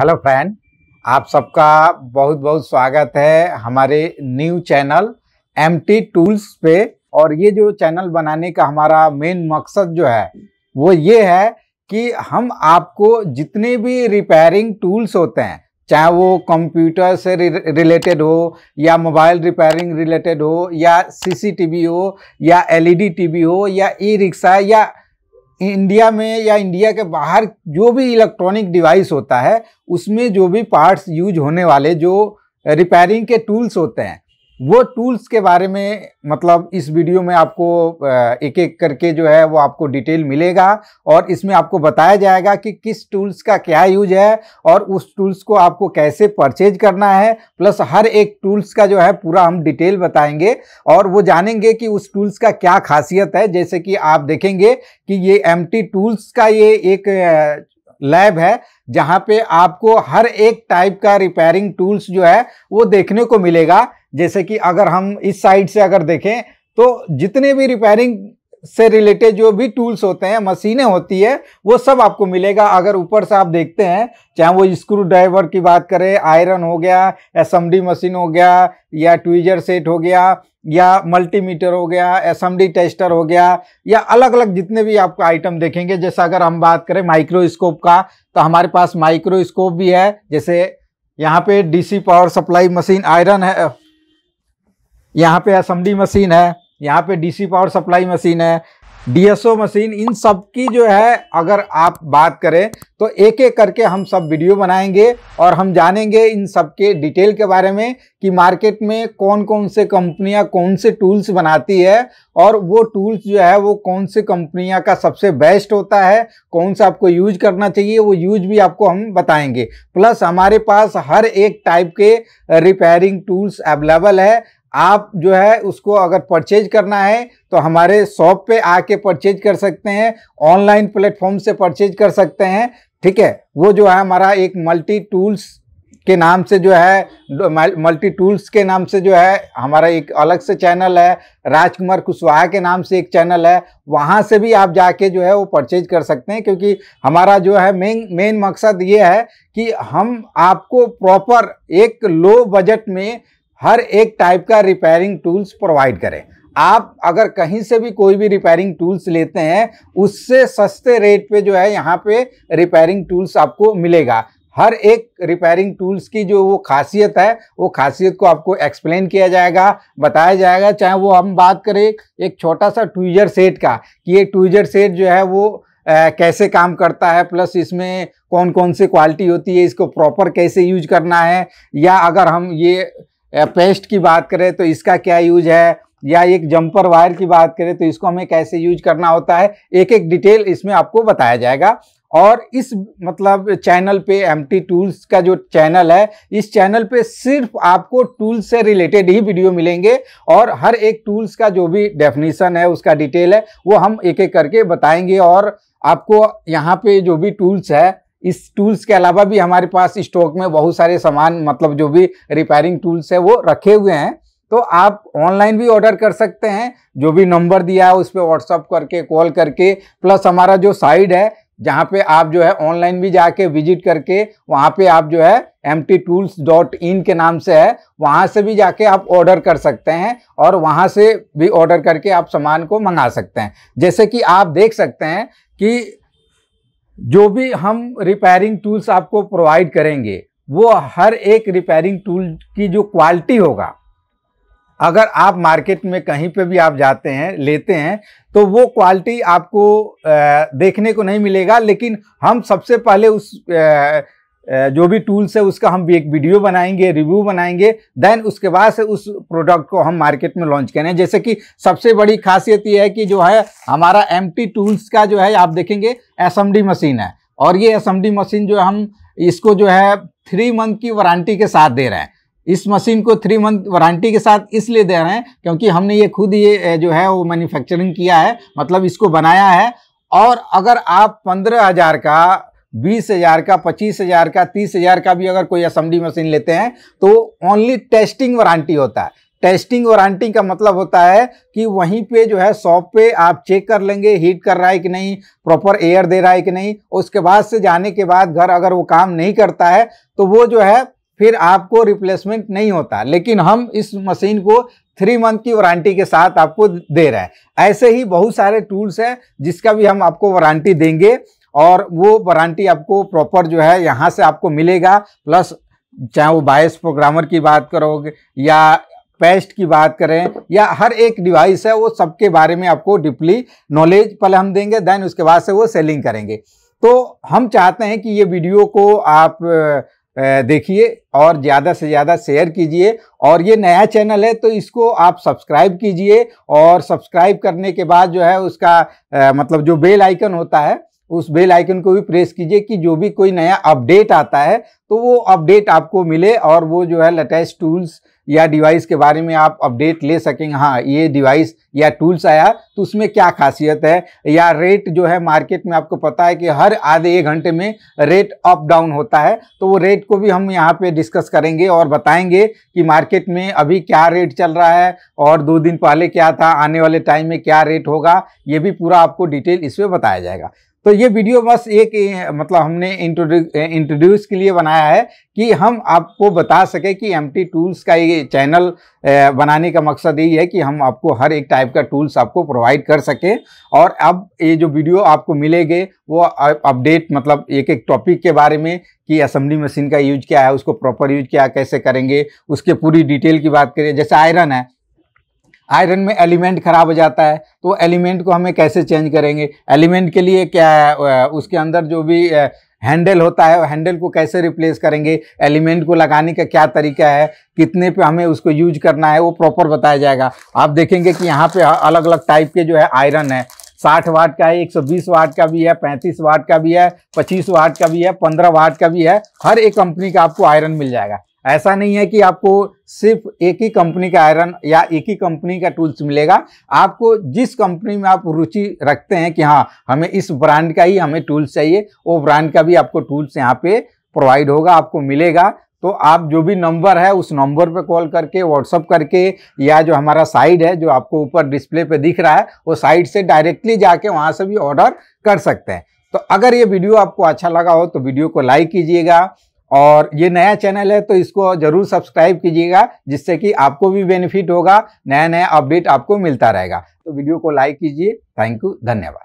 Hello friend, आप सबका बहुत बहुत स्वागत है हमारे न्यू चैनल MT टूल्स पे। और ये जो चैनल बनाने का हमारा मेन मकसद जो है वो ये है कि हम आपको जितने भी रिपेयरिंग टूल्स होते हैं, चाहे वो कंप्यूटर से रिलेटेड हो या मोबाइल रिपेयरिंग रिलेटेड हो या सीसीटीवी हो या एलईडी टीवी हो या ई रिक्शा या इंडिया में या इंडिया के बाहर जो भी इलेक्ट्रॉनिक डिवाइस होता है, उसमें जो भी पार्ट्स यूज होने वाले जो रिपेयरिंग के टूल्स होते हैं, वो टूल्स के बारे में मतलब इस वीडियो में आपको एक एक करके जो है वो आपको डिटेल मिलेगा। और इसमें आपको बताया जाएगा कि किस टूल्स का क्या यूज है और उस टूल्स को आपको कैसे परचेज करना है, प्लस हर एक टूल्स का जो है पूरा हम डिटेल बताएंगे और वो जानेंगे कि उस टूल्स का क्या खासियत है। जैसे कि आप देखेंगे कि ये MT टूल्स का ये एक लैब है जहाँ पे आपको हर एक टाइप का रिपेयरिंग टूल्स जो है वो देखने को मिलेगा। जैसे कि अगर हम इस साइड से अगर देखें तो जितने भी रिपेयरिंग से रिलेटेड जो भी टूल्स होते हैं, मशीनें होती है, वो सब आपको मिलेगा। अगर ऊपर से आप देखते हैं, चाहे वो स्क्रू ड्राइवर की बात करें, आयरन हो गया, SMD मशीन हो गया, या ट्वीजर सेट हो गया, या मल्टीमीटर हो गया, SMD टेस्टर हो गया, या अलग अलग जितने भी आपको आइटम देखेंगे। जैसा अगर हम बात करें माइक्रोस्कोप का, तो हमारे पास माइक्रोस्कोप भी है। जैसे यहाँ पे DC power supply machine iron है, यहाँ पे SMD मशीन है, यहाँ पे DC पावर सप्लाई मशीन है, DSO मशीन। इन सब की जो है अगर आप बात करें तो एक एक करके हम सब वीडियो बनाएंगे और हम जानेंगे इन सब के डिटेल के बारे में कि मार्केट में कौन कौन से कंपनियां कौन से टूल्स बनाती है और वो टूल्स जो है वो कौन से कंपनियां का सबसे बेस्ट होता है, कौन सा आपको यूज करना चाहिए, वो यूज भी आपको हम बताएंगे। प्लस हमारे पास हर एक टाइप के रिपेयरिंग टूल्स अवेलेबल है। आप जो है उसको अगर परचेज करना है तो हमारे शॉप पे आके परचेज कर सकते हैं, ऑनलाइन प्लेटफॉर्म से परचेज कर सकते हैं, ठीक है। वो जो है हमारा एक MT टूल्स के नाम से जो है, MT टूल्स के नाम से जो है हमारा एक अलग से चैनल है, राजकुमार कुशवाहा के नाम से एक चैनल है, वहाँ से भी आप जाके जो है वो परचेज कर सकते हैं। क्योंकि हमारा जो है मेन मकसद ये है कि हम आपको प्रॉपर एक लो बजट में हर एक टाइप का रिपेयरिंग टूल्स प्रोवाइड करें। आप अगर कहीं से भी कोई भी रिपेयरिंग टूल्स लेते हैं, उससे सस्ते रेट पे जो है यहाँ पे रिपेयरिंग टूल्स आपको मिलेगा। हर एक रिपेयरिंग टूल्स की जो वो खासियत है, वो खासियत को आपको एक्सप्लेन किया जाएगा, बताया जाएगा। चाहे वो हम बात करें एक छोटा सा ट्वीजर सेट का, कि ये ट्वीजर सेट जो है वो कैसे काम करता है, प्लस इसमें कौन कौन सी क्वालिटी होती है, इसको प्रॉपर कैसे यूज करना है। या अगर हम ये पेस्ट की बात करें तो इसका क्या यूज है, या एक जंपर वायर की बात करें तो इसको हमें कैसे यूज करना होता है, एक एक डिटेल इसमें आपको बताया जाएगा। और इस मतलब चैनल पे MT टूल्स का जो चैनल है, इस चैनल पे सिर्फ आपको टूल से रिलेटेड ही वीडियो मिलेंगे और हर एक टूल्स का जो भी डेफिनेशन है, उसका डिटेल है, वो हम एक एक करके बताएंगे। और आपको यहाँ पे जो भी टूल्स है, इस टूल्स के अलावा भी हमारे पास स्टॉक में बहुत सारे सामान मतलब जो भी रिपेयरिंग टूल्स है वो रखे हुए हैं। तो आप ऑनलाइन भी ऑर्डर कर सकते हैं, जो भी नंबर दिया है उस पर व्हाट्सअप करके, कॉल करके, प्लस हमारा जो साइट है जहाँ पे आप जो है ऑनलाइन भी जाके विजिट करके, वहाँ पे आप जो है mttools.in के नाम से है, वहाँ से भी जाके आप ऑर्डर कर सकते हैं और वहाँ से भी ऑर्डर करके आप सामान को मंगा सकते हैं। जैसे कि आप देख सकते हैं कि जो भी हम रिपेयरिंग टूल्स आपको प्रोवाइड करेंगे, वो हर एक रिपेयरिंग टूल की जो क्वालिटी होगा, अगर आप मार्केट में कहीं पे भी आप जाते हैं लेते हैं तो वो क्वालिटी आपको देखने को नहीं मिलेगा। लेकिन हम सबसे पहले उस जो भी टूल्स है उसका हम भी एक वीडियो बनाएंगे, रिव्यू बनाएंगे, देन उसके बाद से उस प्रोडक्ट को हम मार्केट में लॉन्च करें। जैसे कि सबसे बड़ी खासियत ये है कि जो है हमारा MT टूल्स का जो है आप देखेंगे SMD मशीन है, और ये SMD मशीन जो हम इसको जो है 3 मंथ की वारंटी के साथ दे रहे हैं। इस मशीन को 3 मंथ वारंटी के साथ इसलिए दे रहे हैं क्योंकि हमने ये खुद ये जो है वो मैन्युफैक्चरिंग किया है, मतलब इसको बनाया है। और अगर आप 15,000 का, 20,000 का, 25,000 का, 30,000 का भी अगर कोई SMD मशीन लेते हैं तो ओनली टेस्टिंग वारंटी होता है। टेस्टिंग और हंटिंग का मतलब होता है कि वहीं पे जो है शॉप पे आप चेक कर लेंगे हीट कर रहा है कि नहीं, प्रॉपर एयर दे रहा है कि नहीं। उसके बाद से जाने के बाद घर अगर वो काम नहीं करता है तो वो जो है फिर आपको रिप्लेसमेंट नहीं होता। लेकिन हम इस मशीन को 3 मंथ की वारंटी के साथ आपको दे रहे हैं। ऐसे ही बहुत सारे टूल्स हैं जिसका भी हम आपको वारंटी देंगे और वो वारंटी आपको प्रॉपर जो है यहाँ से आपको मिलेगा। प्लस चाहे वो बायस प्रोग्रामर की बात करोगे या पेस्ट की बात करें या हर एक डिवाइस है, वो सबके बारे में आपको डीपली नॉलेज पहले हम देंगे, देन उसके बाद से वो सेलिंग करेंगे। तो हम चाहते हैं कि ये वीडियो को आप देखिए और ज़्यादा से ज़्यादा शेयर कीजिए, और ये नया चैनल है तो इसको आप सब्सक्राइब कीजिए। और सब्सक्राइब करने के बाद जो है उसका मतलब जो बेल आइकन होता है उस बेल आइकन को भी प्रेस कीजिए कि जो भी कोई नया अपडेट आता है तो वो अपडेट आपको मिले और वो जो है लेटेस्ट टूल्स या डिवाइस के बारे में आप अपडेट ले सकेंगे। हाँ, ये डिवाइस या टूल्स आया तो उसमें क्या खासियत है, या रेट जो है मार्केट में आपको पता है कि हर आधे एक घंटे में रेट अप डाउन होता है, तो वो रेट को भी हम यहाँ पे डिस्कस करेंगे और बताएंगे कि मार्केट में अभी क्या रेट चल रहा है और 2 दिन पहले क्या था, आने वाले टाइम में क्या रेट होगा, ये भी पूरा आपको डिटेल इसमें बताया जाएगा। तो ये वीडियो बस एक मतलब हमने इंट्रोड्यूस के लिए बनाया है कि हम आपको बता सके कि एमटी टूल्स का ये चैनल बनाने का मकसद यही है कि हम आपको हर एक टाइप का टूल्स आपको प्रोवाइड कर सकें। और अब ये जो वीडियो आपको मिलेंगे वो अपडेट मतलब एक एक टॉपिक के बारे में कि असेंबली मशीन का यूज क्या है, उसको प्रॉपर यूज क्या कैसे करेंगे, उसके पूरी डिटेल की बात करें। जैसे आयरन है, आयरन में एलिमेंट ख़राब हो जाता है तो एलिमेंट को हमें कैसे चेंज करेंगे, एलिमेंट के लिए क्या है, उसके अंदर जो भी हैंडल होता है हैंडल को कैसे रिप्लेस करेंगे, एलिमेंट को लगाने का क्या तरीका है, कितने पे हमें उसको यूज करना है, वो प्रॉपर बताया जाएगा। आप देखेंगे कि यहाँ पे अलग अलग टाइप के जो है आयरन है, 60 वाट का है, 120 वाट का भी है, 35 वाट का भी है, 25 वाट का भी है, 15 वाट का भी है। हर एक कंपनी का आपको आयरन मिल जाएगा। ऐसा नहीं है कि आपको सिर्फ एक ही कंपनी का आयरन या एक ही कंपनी का टूल्स मिलेगा। आपको जिस कंपनी में आप रुचि रखते हैं कि हाँ हमें इस ब्रांड का ही हमें टूल्स चाहिए, वो ब्रांड का भी आपको टूल्स यहाँ पे प्रोवाइड होगा, आपको मिलेगा। तो आप जो भी नंबर है उस नंबर पे कॉल करके, व्हाट्सअप करके, या जो हमारा साइट है जो आपको ऊपर डिस्प्ले पे दिख रहा है वो साइट से डायरेक्टली जाके वहाँ से भी ऑर्डर कर सकते हैं। तो अगर ये वीडियो आपको अच्छा लगा हो तो वीडियो को लाइक कीजिएगा, और ये नया चैनल है तो इसको ज़रूर सब्सक्राइब कीजिएगा जिससे कि आपको भी बेनिफिट होगा, नया नया अपडेट आपको मिलता रहेगा। तो वीडियो को लाइक कीजिए। थैंक यू, धन्यवाद।